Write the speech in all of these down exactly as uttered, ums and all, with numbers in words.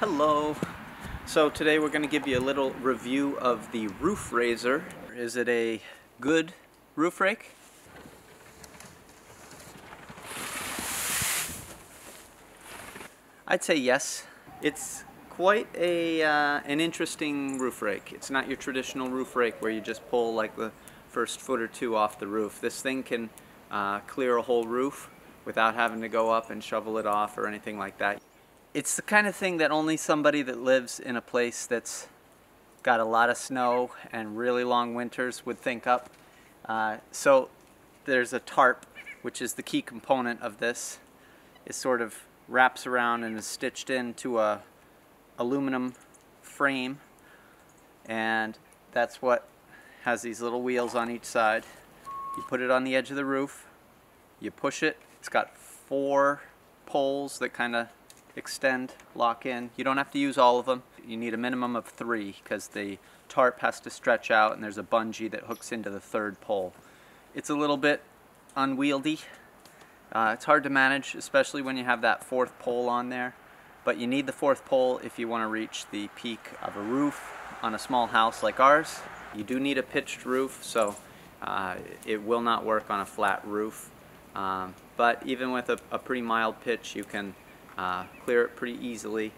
Hello. So today we're going to give you a little review of the Roof Razor. Is it a good roof rake? I'd say yes. It's quite a uh, an interesting roof rake. It's not your traditional roof rake where you just pull like the first foot or two off the roof. This thing can uh, clear a whole roof without having to go up and shovel it off or anything like that. It's the kind of thing that only somebody that lives in a place that's got a lot of snow and really long winters would think up. Uh, so there's a tarp, which is the key component of this. It sort of wraps around and is stitched into a aluminum frame, and that's what has these little wheels on each side. You put it on the edge of the roof, you push it, it's got four poles that kind of extend, lock in. You don't have to use all of them. You need a minimum of three because the tarp has to stretch out and there's a bungee that hooks into the third pole. It's a little bit unwieldy. Uh, it's hard to manage, especially when you have that fourth pole on there, but you need the fourth pole if you want to reach the peak of a roof on a small house like ours. You do need a pitched roof, so uh, it will not work on a flat roof, um, but even with a, a pretty mild pitch you can Uh, clear it pretty easily.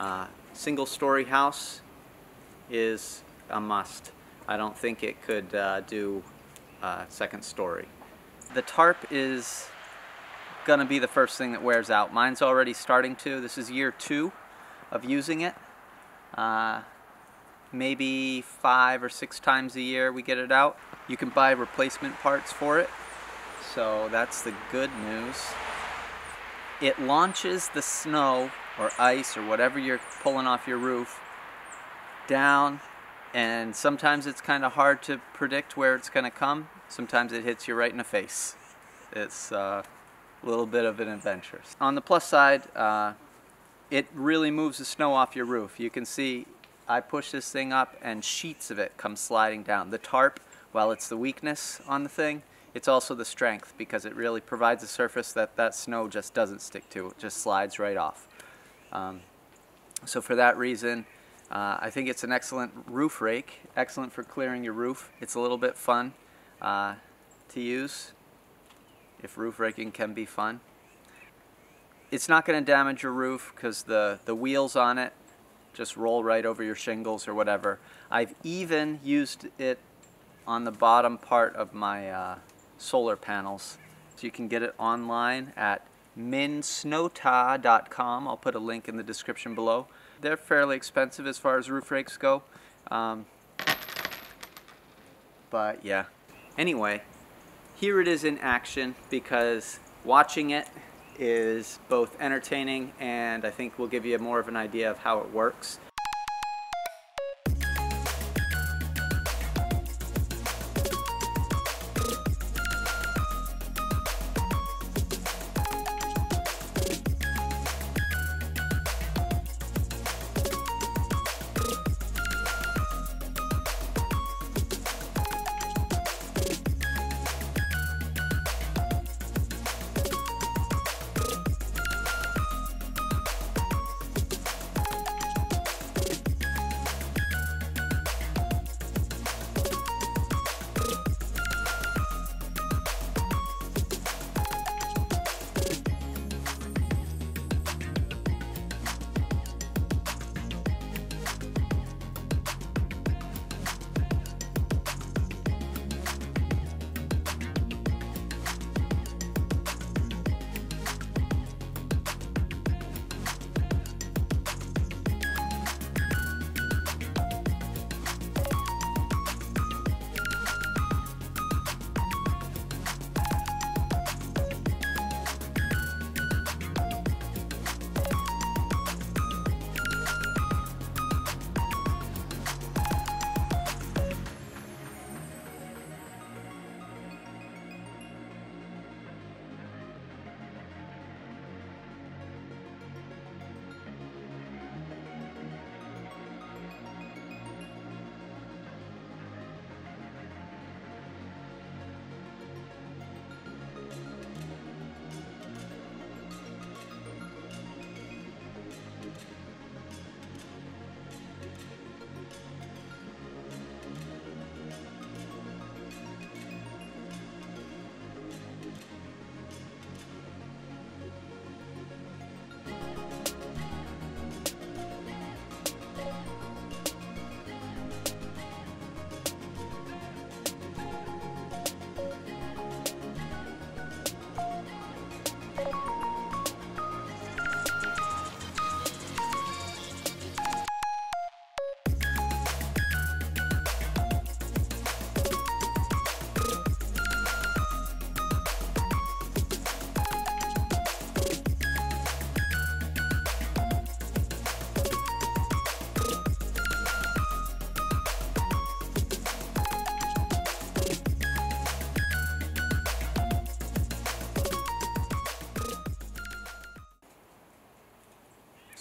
Uh, single-story house is a must. I don't think it could uh, do uh, second story. The tarp is gonna be the first thing that wears out. Mine's already starting to. This is year two of using it. Uh, maybe five or six times a year we get it out. You can buy replacement parts for it, so that's the good news. It launches the snow or ice or whatever you're pulling off your roof down, and sometimes it's kind of hard to predict where it's going to come. Sometimes it hits you right in the face. It's uh, a little bit of an adventure. On the plus side, uh, it really moves the snow off your roof. You can see I push this thing up and sheets of it come sliding down. The tarp, while it's the weakness on the thing, it's also the strength because it really provides a surface that that snow just doesn't stick to. It just slides right off. Um, so for that reason, uh, I think it's an excellent roof rake, excellent for clearing your roof. It's a little bit fun uh, to use, if roof raking can be fun. It's not going to damage your roof because the, the wheels on it just roll right over your shingles or whatever. I've even used it on the bottom part of my uh, solar panels. So you can get it online at minn snow ta dot com. I'll put a link in the description below. They're fairly expensive as far as roof rakes go. Um, but yeah. Anyway, here it is in action because watching it is both entertaining and I think will give you more of an idea of how it works.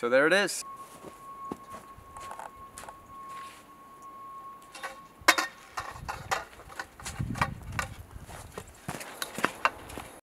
So there it is.